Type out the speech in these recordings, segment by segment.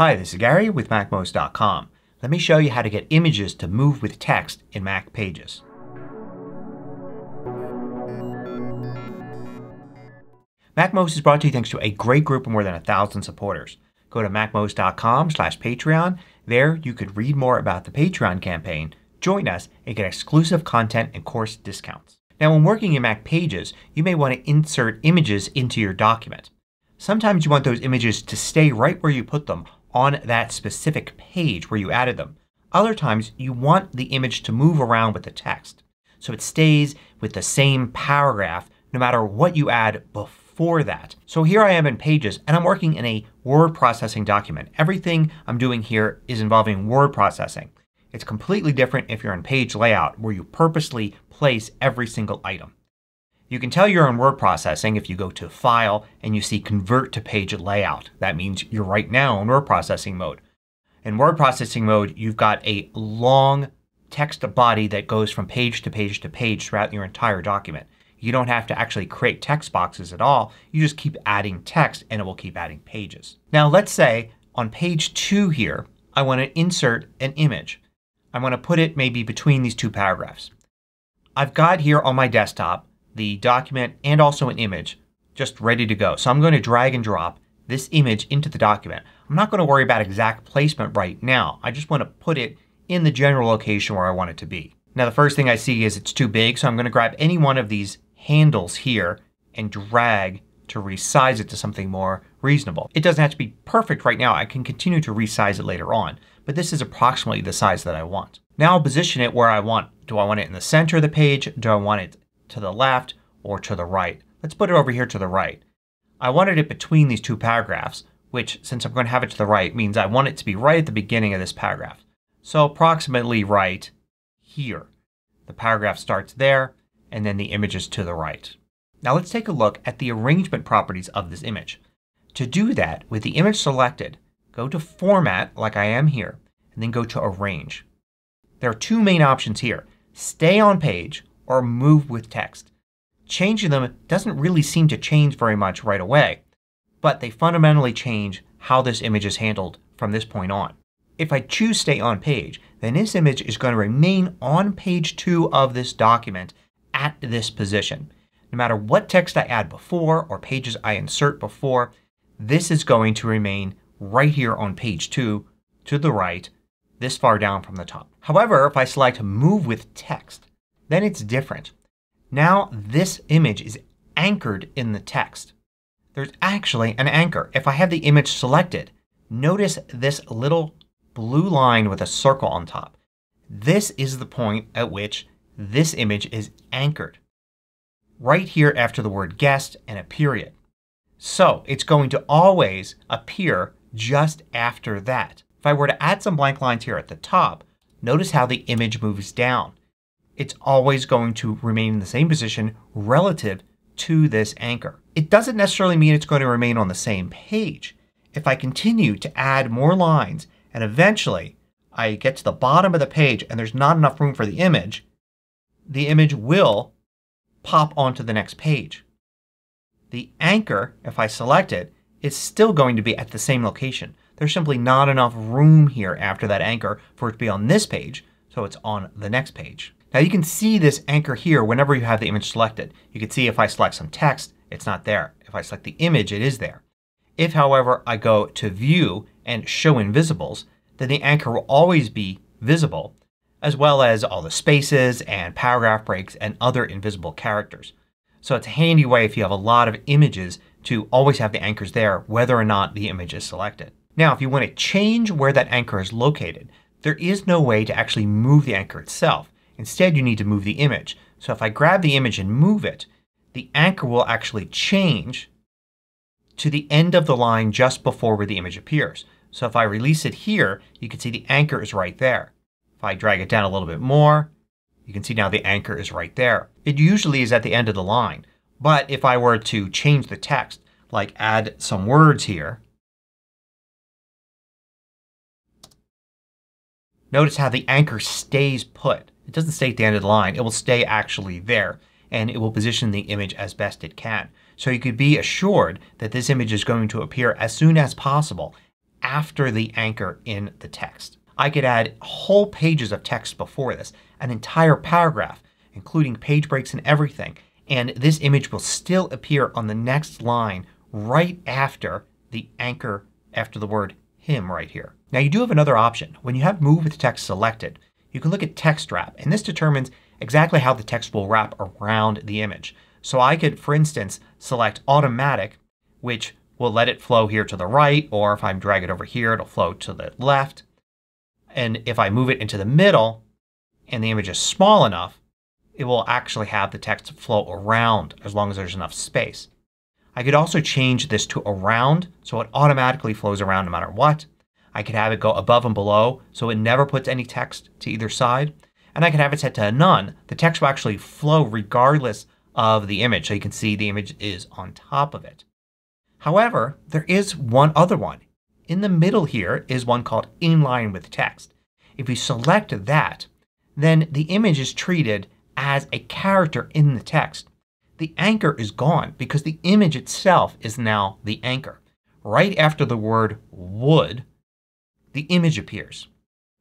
Hi, this is Gary with MacMost.com. Let me show you how to get images to move with text in Mac Pages. MacMost is brought to you thanks to a great group of more than 1,000 supporters. Go to MacMost.com/Patreon. There you could read more about the Patreon campaign, join us, and get exclusive content and course discounts. Now when working in Mac Pages, you may want to insert images into your document. Sometimes you want those images to stay right where you put them on that specific page where you added them. Other times you want the image to move around with the text so it stays with the same paragraph no matter what you add before that. So here I am in Pages and I'm working in a word processing document. Everything I'm doing here is involving word processing. It's completely different if you're in page layout where you purposely place every single item. You can tell you're in word processing if you go to File and you see Convert to Page Layout. That means you're right now in word processing mode. In word processing mode you've got a long text body that goes from page to page to page throughout your entire document. You don't have to actually create text boxes at all. You just keep adding text and it will keep adding pages. Now let's say on page 2 here I want to insert an image. I want to put it maybe between these two paragraphs. I've got here on my desktop the document and also an image just ready to go. So I'm going to drag and drop this image into the document. I'm not going to worry about exact placement right now. I just want to put it in the general location where I want it to be. Now the first thing I see is it's too big, so I'm going to grab any one of these handles here and drag to resize it to something more reasonable. It doesn't have to be perfect right now. I can continue to resize it later on. But this is approximately the size that I want. Now I'll position it where I want. Do I want it in the center of the page? Do I want it to the left or to the right? Let's put it over here to the right. I wanted it between these two paragraphs, which since I'm going to have it to the right means I want it to be right at the beginning of this paragraph. So approximately right here. The paragraph starts there and then the image is to the right. Now let's take a look at the arrangement properties of this image. To do that, with the image selected, go to Format like I am here and then go to Arrange. There are two main options here. Stay on page or move with text. Changing them doesn't really seem to change very much right away, but they fundamentally change how this image is handled from this point on. If I choose Stay on page, then this image is going to remain on page 2 of this document at this position. No matter what text I add before or pages I insert before, this is going to remain right here on page 2 to the right this far down from the top. However, if I select Move with Text, then it's different. Now this image is anchored in the text. There's actually an anchor. If I have the image selected, notice this little blue line with a circle on top. This is the point at which this image is anchored. Right here after the word guest and a period. So it's going to always appear just after that. If I were to add some blank lines here at the top, notice how the image moves down. It's always going to remain in the same position relative to this anchor. It doesn't necessarily mean it's going to remain on the same page. If I continue to add more lines and eventually I get to the bottom of the page and there's not enough room for the image will pop onto the next page. The anchor, if I select it, is still going to be at the same location. There's simply not enough room here after that anchor for it to be on this page, so it's on the next page. Now you can see this anchor here whenever you have the image selected. You can see if I select some text it's not there. If I select the image it is there. If however I go to View and Show Invisibles, then the anchor will always be visible as well as all the spaces and paragraph breaks and other invisible characters. So it's a handy way if you have a lot of images to always have the anchors there whether or not the image is selected. Now if you want to change where that anchor is located, there is no way to actually move the anchor itself. Instead you need to move the image. So if I grab the image and move it, the anchor will actually change to the end of the line just before where the image appears. So if I release it here, you can see the anchor is right there. If I drag it down a little bit more, you can see now the anchor is right there. It usually is at the end of the line. But if I were to change the text, like add some words here, notice how the anchor stays put. It doesn't stay at the end of the line. It will stay actually there and it will position the image as best it can. So you could be assured that this image is going to appear as soon as possible after the anchor in the text. I could add whole pages of text before this, an entire paragraph, including page breaks and everything, and this image will still appear on the next line right after the anchor after the word him right here. Now you do have another option. When you have Move with Text selected, you can look at Text Wrap, and this determines exactly how the text will wrap around the image. So I could, for instance, select Automatic, which will let it flow here to the right, or if I drag it over here it'll flow to the left. And if I move it into the middle and the image is small enough, it will actually have the text flow around as long as there's enough space. I could also change this to Around so it automatically flows around no matter what. I could have it go above and below so it never puts any text to either side. And I could have it set to None. The text will actually flow regardless of the image. So you can see the image is on top of it. However, there is one other one. In the middle here is one called Inline with Text. If you select that, then the image is treated as a character in the text. The anchor is gone because the image itself is now the anchor. Right after the word would, the image appears.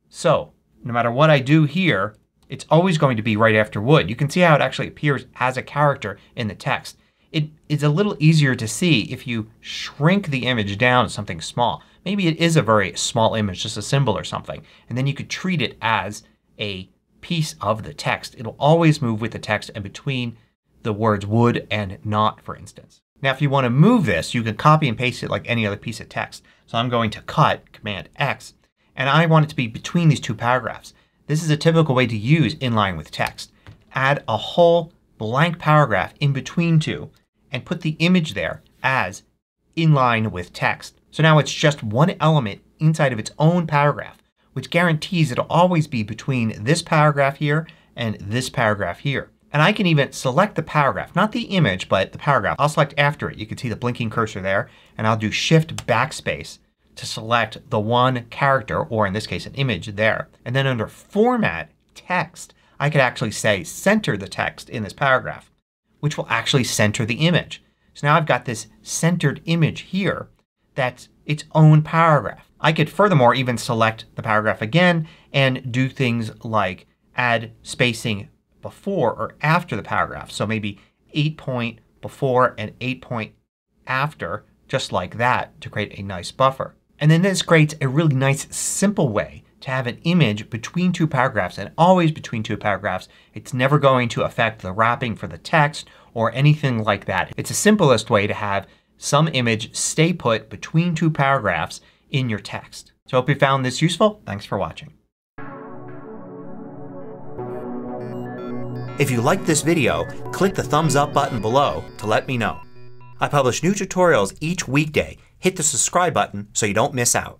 So no matter what I do here, it's always going to be right after would. You can see how it actually appears as a character in the text. It is a little easier to see if you shrink the image down to something small. Maybe it is a very small image, just a symbol or something, and then you could treat it as a piece of the text. It'll always move with the text and between the words would and not, for instance. Now if you want to move this you can copy and paste it like any other piece of text. So I'm going to Cut, Command X, and I want it to be between these two paragraphs. This is a typical way to use Inline with Text. Add a whole blank paragraph in between two and put the image there as Inline with Text. So now it's just one element inside of its own paragraph, which guarantees it'll always be between this paragraph here and this paragraph here. And I can even select the paragraph, not the image but the paragraph. I'll select after it. You can see the blinking cursor there, and I'll do Shift Backspace to select the one character, or in this case an image, there. And then under Format, Text, I could actually say Center the text in this paragraph, which will actually center the image. So now I've got this centered image here that's its own paragraph. I could furthermore even select the paragraph again and do things like add spacing before or after the paragraph. So maybe 8 point before and 8 point after, just like that, to create a nice buffer. And then this creates a really nice simple way to have an image between two paragraphs, and always between two paragraphs. It's never going to affect the wrapping for the text or anything like that. It's the simplest way to have some image stay put between two paragraphs in your text. So I hope you found this useful. Thanks for watching. If you liked this video, click the thumbs up button below to let me know. I publish new tutorials each weekday. Hit the subscribe button so you don't miss out.